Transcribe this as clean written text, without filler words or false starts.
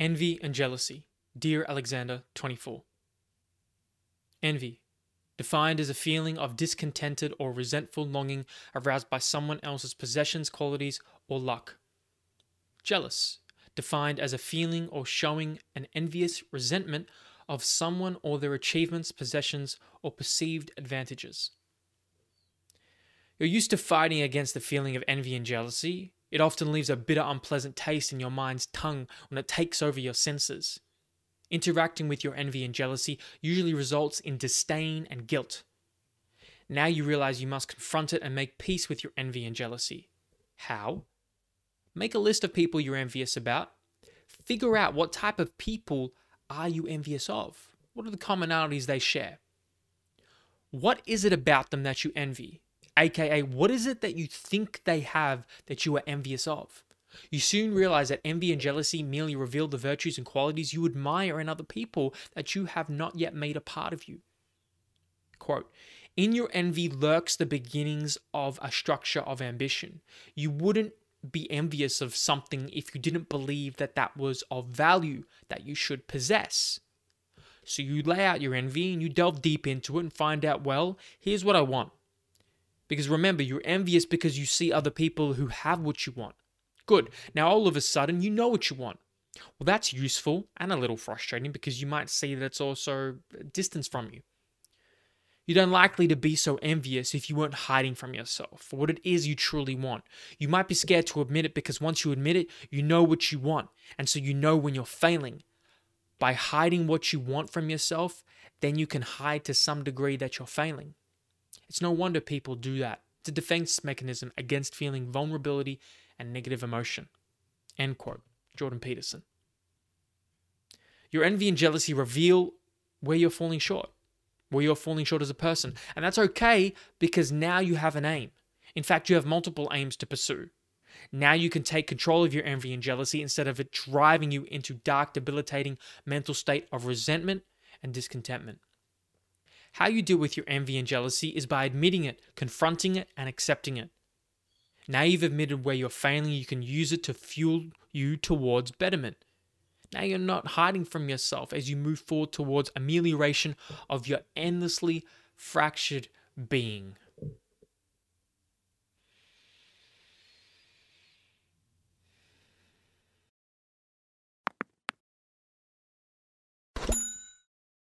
Envy and Jealousy, Dear Alexander, 24. Envy, defined as a feeling of discontented or resentful longing aroused by someone else's possessions, qualities, or luck. Jealous, defined as a feeling or showing an envious resentment of someone or their achievements, possessions, or perceived advantages. You're used to fighting against the feeling of envy and jealousy. It often leaves a bitter, unpleasant taste in your mind's tongue when it takes over your senses. Interacting with your envy and jealousy usually results in disdain and guilt. Now you realize you must confront it and make peace with your envy and jealousy. How? Make a list of people you're envious about. Figure out what type of people are you envious of? What are the commonalities they share? What is it about them that you envy? AKA, what is it that you think they have that you are envious of? You soon realize that envy and jealousy merely reveal the virtues and qualities you admire in other people that you have not yet made a part of you. Quote, "In your envy lurks the beginnings of a structure of ambition. You wouldn't be envious of something if you didn't believe that that was of value that you should possess." So you lay out your envy and you delve deep into it and find out, well, here's what I want. Because remember, you're envious because you see other people who have what you want. Good. Now all of a sudden, you know what you want. Well, that's useful and a little frustrating because you might see that it's also distance from you. You're unlikely to be so envious if you weren't hiding from yourself for what it is you truly want. You might be scared to admit it because once you admit it, you know what you want. And so you know when you're failing. By hiding what you want from yourself, then you can hide to some degree that you're failing. It's no wonder people do that. It's a defense mechanism against feeling vulnerability and negative emotion. End quote. Jordan Peterson. Your envy and jealousy reveal where you're falling short. Where you're falling short as a person. And that's okay because now you have an aim. In fact, you have multiple aims to pursue. Now you can take control of your envy and jealousy instead of it driving you into dark, debilitating mental state of resentment and discontentment. How you deal with your envy and jealousy is by admitting it, confronting it, and accepting it. Now you've admitted where you're failing, you can use it to fuel you towards betterment. Now you're not hiding from yourself as you move forward towards amelioration of your endlessly fractured being.